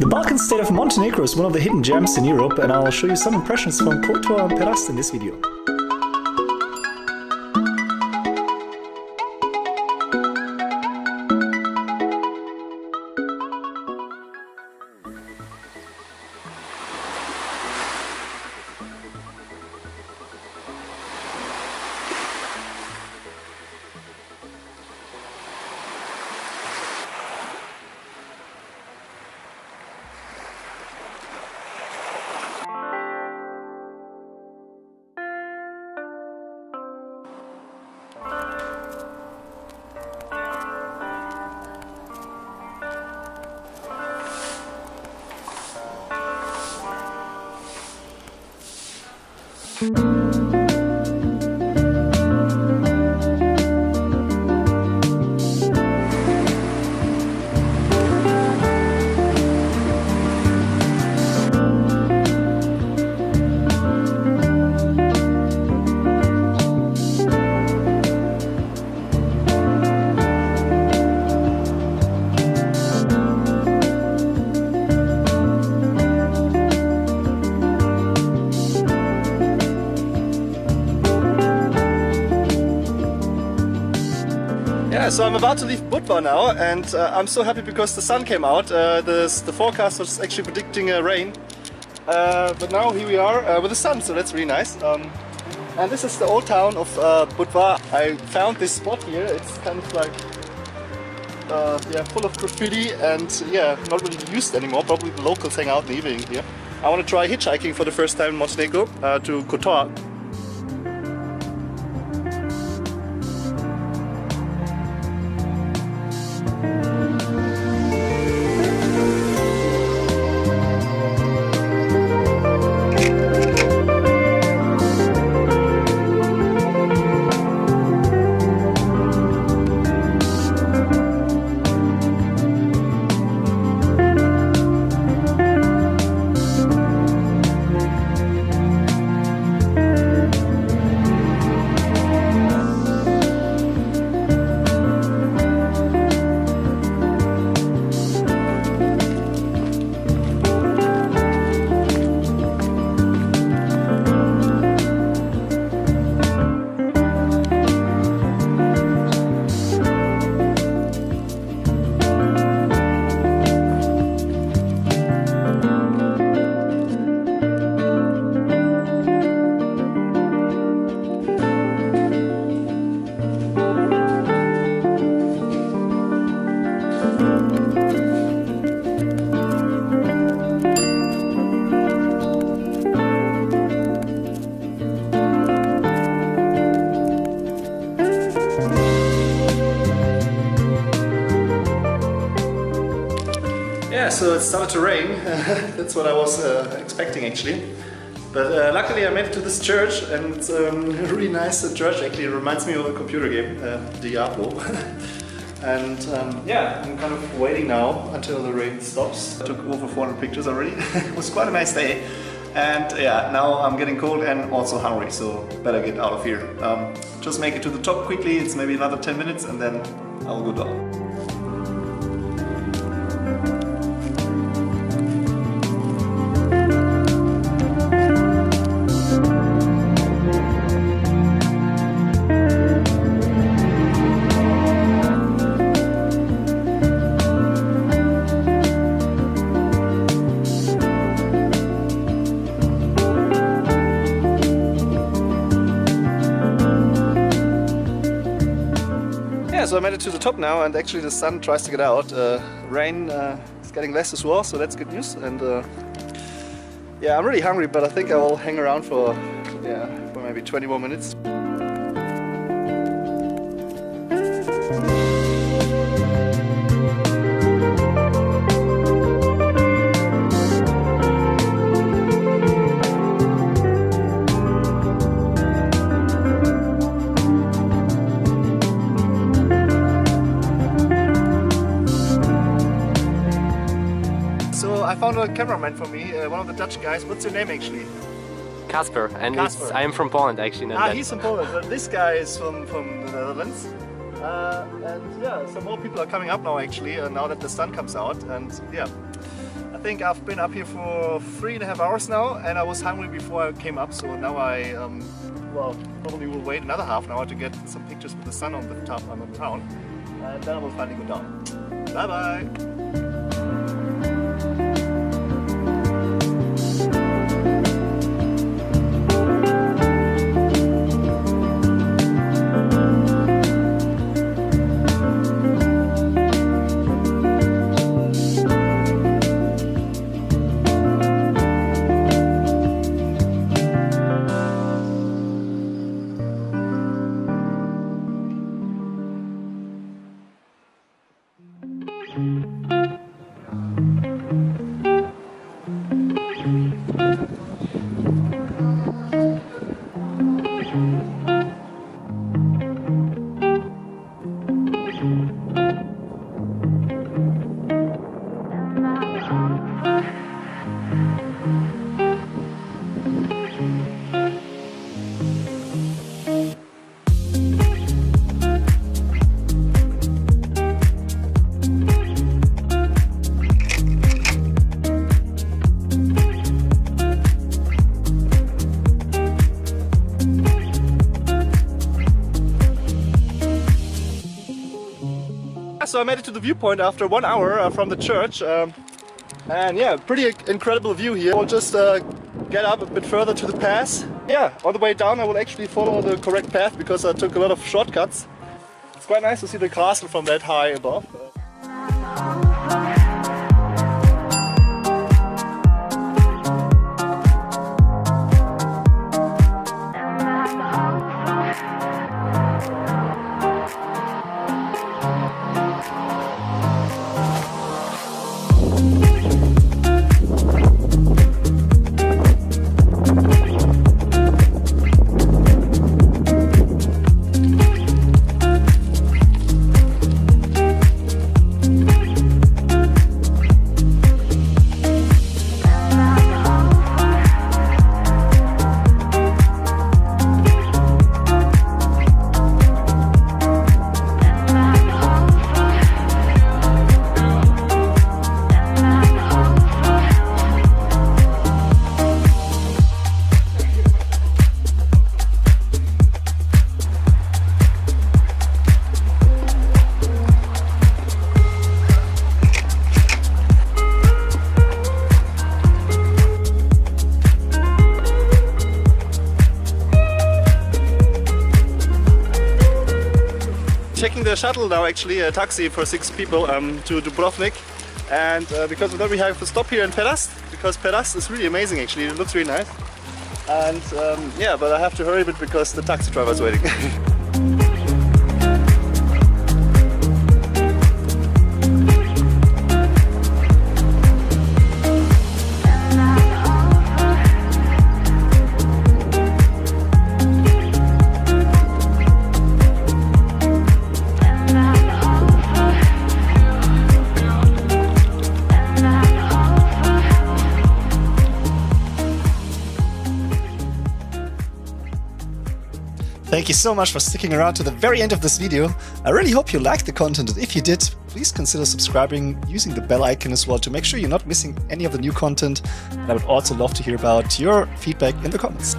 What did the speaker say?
The Balkan state of Montenegro is one of the hidden gems in Europe, and I'll show you some impressions from Kotor and Perast in this video. So I'm about to leave Budva now, and I'm so happy because the sun came out. The forecast was actually predicting rain, but now here we are with the sun, so that's really nice. And this is the old town of Budva. I found this spot here. It's kind of like yeah, full of graffiti and yeah, not really used anymore. Probably the locals hang out in the evening here. I want to try hitchhiking for the first time in Montenegro to Kotor. So it started to rain, that's what I was expecting actually. But luckily I made it to this church, and it's a really nice church actually. It reminds me of a computer game, Diablo. And yeah, I'm kind of waiting now until the rain stops. I took over 400 pictures already. It was quite a nice day. And yeah, now I'm getting cold and also hungry, so better get out of here. Just make it to the top quickly, it's maybe another 10 minutes and then I'll go down. So I made it to the top now, and actually the sun tries to get out. Rain is getting less as well, so that's good news. And yeah, I'm really hungry, but I think I will hang around for, yeah, for maybe 20 more minutes. I found a cameraman for me, one of the Dutch guys. What's your name actually? Kasper, and Kasper. I'm from Poland actually. Not that. He's from Poland, but this guy is from the Netherlands. And yeah, some more people are coming up now actually, now that the sun comes out. And yeah, I think I've been up here for 3.5 hours now, and I was hungry before I came up, so now I well, probably will wait another ½ hour to get some pictures with the sun on the top of the town, and then I will finally go down. Bye bye! So I made it to the viewpoint after 1 hour from the church, and yeah, pretty incredible view here. We'll just get up a bit further to the pass. Yeah, on the way down I will actually follow the correct path because I took a lot of shortcuts. It's quite nice to see the castle from that high above. Checking the shuttle now, actually a taxi for 6 people to Dubrovnik, and because of that we have a stop here in Perast, because Perast is really amazing actually, it looks really nice, and yeah, but I have to hurry a bit because the taxi driver is waiting. Thank you so much for sticking around to the very end of this video. I really hope you liked the content, and if you did, please consider subscribing using the bell icon as well to make sure you're not missing any of the new content. And I would also love to hear about your feedback in the comments.